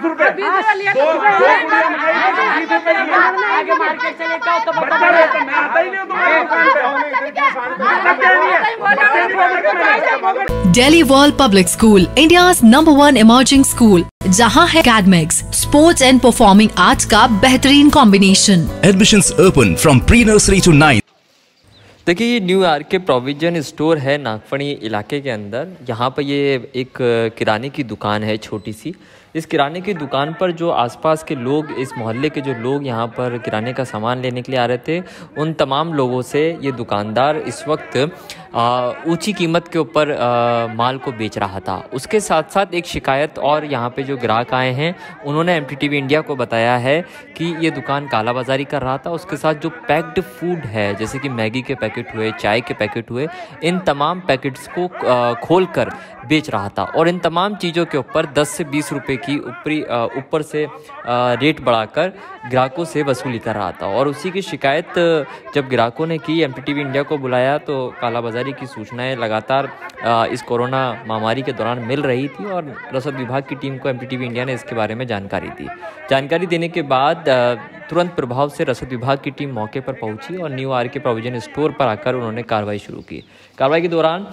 आगे मार्केट से लेकर तो बता रहे मैं आता ही नहीं। Delhi world public school India's #1 emerging school, जहां है academics, sports and performing arts का बेहतरीन combination. Admissions open from pre nursery to 9। देखिए, ये new R K provision store है नागफणी इलाके के अंदर। यहाँ पर ये एक किराने की दुकान है छोटी सी। इस किराने की दुकान पर जो आसपास के लोग, इस मोहल्ले के जो लोग यहाँ पर किराने का सामान लेने के लिए आ रहे थे, उन तमाम लोगों से ये दुकानदार इस वक्त ऊंची कीमत के ऊपर माल को बेच रहा था। उसके साथ साथ एक शिकायत और यहाँ पे जो ग्राहक आए हैं उन्होंने MTTV इंडिया को बताया है कि ये दुकान कालाबाजारी कर रहा था। उसके साथ जो पैक्ड फूड है, जैसे कि मैगी के पैकेट हुए, चाय के पैकेट हुए, इन तमाम पैकेट्स को खोल कर बेच रहा था और इन तमाम चीज़ों के ऊपर 10 से 20 रुपये की ऊपर से रेट बढ़ाकर ग्राहकों से वसूली कर रहा था। और उसी की शिकायत जब ग्राहकों ने की, MTTV इंडिया को बुलाया, तो कालाबाजारी की सूचनाएं लगातार इस कोरोना महामारी के दौरान मिल रही थी और रसद विभाग की टीम को MTTV इंडिया ने इसके बारे में जानकारी दी। जानकारी देने के बाद तुरंत प्रभाव से रसद विभाग की टीम मौके पर पहुंची और new R K provision store पर आकर उन्होंने कार्रवाई शुरू की। कार्रवाई के दौरान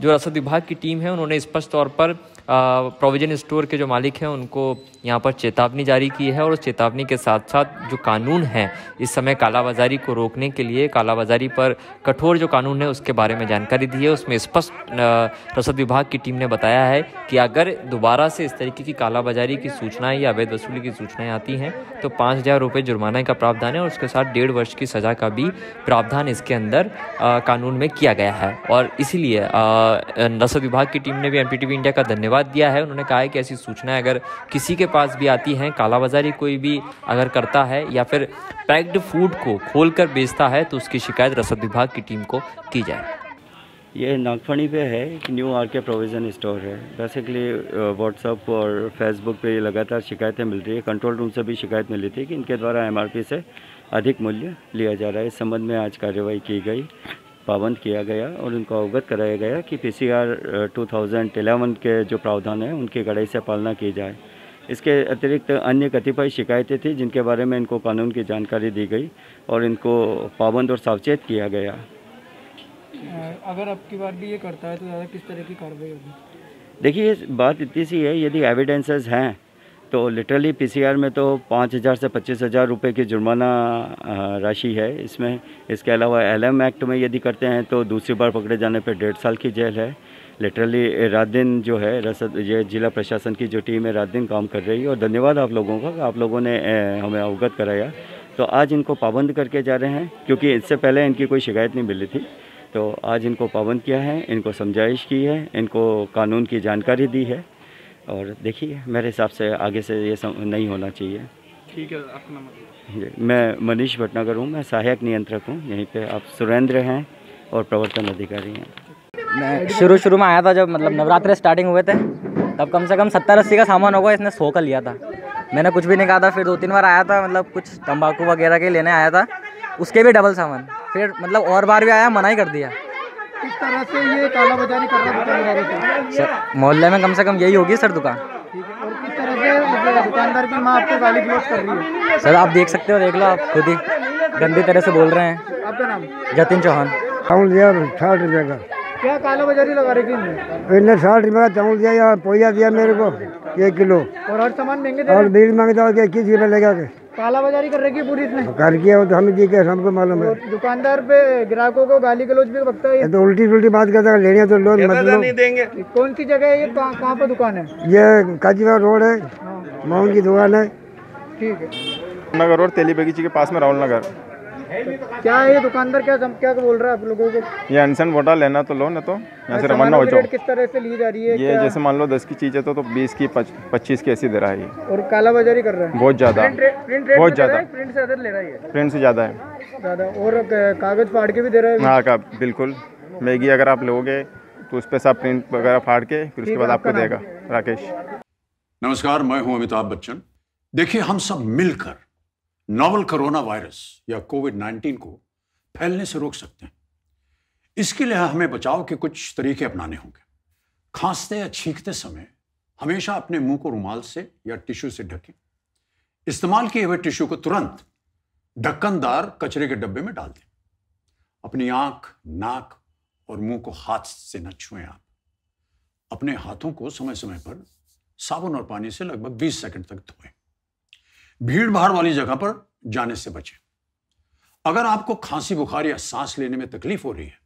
जो रसद विभाग की टीम है उन्होंने स्पष्ट तौर पर प्रोविजन स्टोर के जो मालिक हैं उनको यहाँ पर चेतावनी जारी की है और उस चेतावनी के साथ साथ जो कानून है इस समय कालाबाजारी को रोकने के लिए, कालाबाजारी पर कठोर जो कानून है उसके बारे में जानकारी दी है। उसमें स्पष्ट रसद विभाग की टीम ने बताया है कि अगर दोबारा से इस तरीके की कालाबाजारी की सूचनाएँ या अवैध वसूली की सूचनाएँ आती हैं तो 5000 रुपये जुर्माने का प्रावधान है और उसके साथ 1.5 वर्ष की सज़ा का भी प्रावधान इसके अंदर कानून में किया गया है। और इसीलिए रसद विभाग की टीम ने भी MTTV इंडिया का धन्यवाद दिया है। उन्होंने कहा है कि ऐसी सूचनाएं अगर किसी के पास भी आती हैं, कालाबाजारी कोई भी अगर करता है या फिर पैक्ड फूड को खोलकर बेचता है, तो उसकी शिकायत रसद विभाग की टीम को की जाए। ये नागफणी पे है, एक new R K provision store है। बेसिकली व्हाट्सअप और फेसबुक पे लगातार शिकायतें मिल रही है। कंट्रोल रूम से भी शिकायत मिली थी कि इनके द्वारा MRP से अधिक मूल्य लिया जा रहा है। इस संबंध में आज कार्रवाई की गई, पाबंद किया गया और उनको अवगत कराया गया कि PCR 2011 के जो प्रावधान है उनकी कड़ाई से पालना की जाए। इसके अतिरिक्त अन्य कतिपय शिकायतें थी जिनके बारे में इनको कानून की जानकारी दी गई और इनको पाबंद और सावचेत किया गया। अगर अब की बार भी ये करता है तो ज़्यादा किस तरह की कार्रवाई होगी? देखिए, बात इतनी सी है, यदि एविडेंसेस हैं तो लिटरली PCR में तो 5000 से 25000 रुपये की जुर्माना राशि है इसमें। इसके अलावा LM एक्ट में यदि करते हैं तो दूसरी बार पकड़े जाने पर 1.5 साल की जेल है। लिटरली रात दिन जो है ये जिला प्रशासन की जो टीम है रात दिन काम कर रही है और धन्यवाद आप लोगों का, आप लोगों ने हमें अवगत कराया। तो आज इनको पाबंद करके जा रहे हैं क्योंकि इससे पहले इनकी कोई शिकायत नहीं मिली थी, तो आज इनको पाबंद किया है, इनको समझाइश की है, इनको कानून की जानकारी दी है और देखिए मेरे हिसाब से आगे से ये नहीं होना चाहिए। ठीक है, अपना मतलब मैं मनीष भटनागर हूँ, मैं सहायक नियंत्रक हूँ यहीं पे। आप सुरेंद्र हैं और प्रवर्तन अधिकारी हैं। मैं शुरू में आया था जब मतलब नवरात्र स्टार्टिंग हुए थे, तब कम से कम 70-80 का सामान होगा, इसने 100 का लिया था। मैंने कुछ भी नहीं कहा था, फिर 2-3 बार आया था, मतलब कुछ तंबाकू वगैरह के लेने आया था, उसके भी डबल सामान, फिर मतलब और बार भी आया, मना ही कर दिया। इस तरह से ये कालाबाजारी कर रहा है सर, मोहल्ले में कम से कम यही होगी सर दुकान। और किस तरह से दुकानदार की मां आपको गाली गलौज कर रही है सर, आप देख सकते हो, देख लो आप खुद ही, गंदी तरह से बोल रहे हैं। आपका नाम? जतिन चौहान। चावल दिया 60 रुपये का, क्या कालाबाजारी लगा रही है? इन्हें 60 रुपये का चावल दिया, यहाँ पोया दिया मेरे को 1 किलो और हर सामान महंगे और बीड़ी मांगता है 21 रुपये लेगा के कालाबाजारी कर रखी है पूरी। इसने कर किया वो तो हम जी के हमको मालूम है। दुकानदार पे ग्राहकों को गाली गलौज भी बकता है, तो उल्टी बात करता है, लेने तो लोन मतलब नहीं देंगे। कौन सी जगह है ये, कहाँ पर दुकान है? ये काजीवा रोड है, मोहन की दुकान है। ठीक है, नगर रोड तेली बगीची के पास में राहुल नगर। क्या है दुकानदार क्या बोल रहा है आप लोगों को? ये अनसन वोटा लेना तो लो ना, तो यहाँ से रवाना हो जाओ। किस तरह से ली जा रही है? ये जैसे मान लो 10 की चीज है तो 20 की 25 की ऐसी दे रहा है और कालाबाजारी कर रहा है बहुत ज्यादा, बहुत ज्यादा, प्रिंट से अदर ले रहा है, प्रिंट से ज्यादा है और कागज फाड़ के भी दे रहा है। हाँ का बिल्कुल, मैगी अगर आप लोगे तो उस पर सब प्रिंट वगैरह फाड़ के फिर उसके बाद आपको देगा। राकेश नमस्कार, मैं हूँ अमिताभ बच्चन। देखिए, हम सब मिलकर नोवल कोरोना वायरस या COVID-19 को फैलने से रोक सकते हैं। इसके लिए हमें बचाव के कुछ तरीके अपनाने होंगे। खांसते या छींकते समय हमेशा अपने मुंह को रुमाल से या टिश्यू से ढकें। इस्तेमाल किए हुए टिश्यू को तुरंत ढक्कनदार कचरे के डब्बे में डाल दें। अपनी आंख, नाक और मुंह को हाथ से न छुएं। आप अपने हाथों को समय समय पर साबुन और पानी से लगभग 20 सेकंड तक धोएं। भीड़ भाड़ वाली जगह पर जाने से बचें। अगर आपको खांसी, बुखार या सांस लेने में तकलीफ हो रही है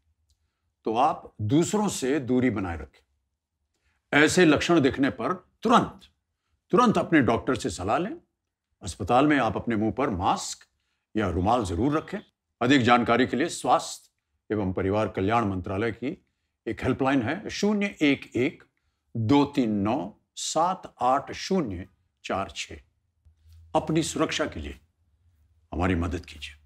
तो आप दूसरों से दूरी बनाए रखें। ऐसे लक्षण दिखने पर तुरंत अपने डॉक्टर से सलाह लें। अस्पताल में आप अपने मुंह पर मास्क या रुमाल जरूर रखें। अधिक जानकारी के लिए स्वास्थ्य एवं परिवार कल्याण मंत्रालय की एक हेल्पलाइन है 011-239-78046। अपनी सुरक्षा के लिए हमारी मदद कीजिए।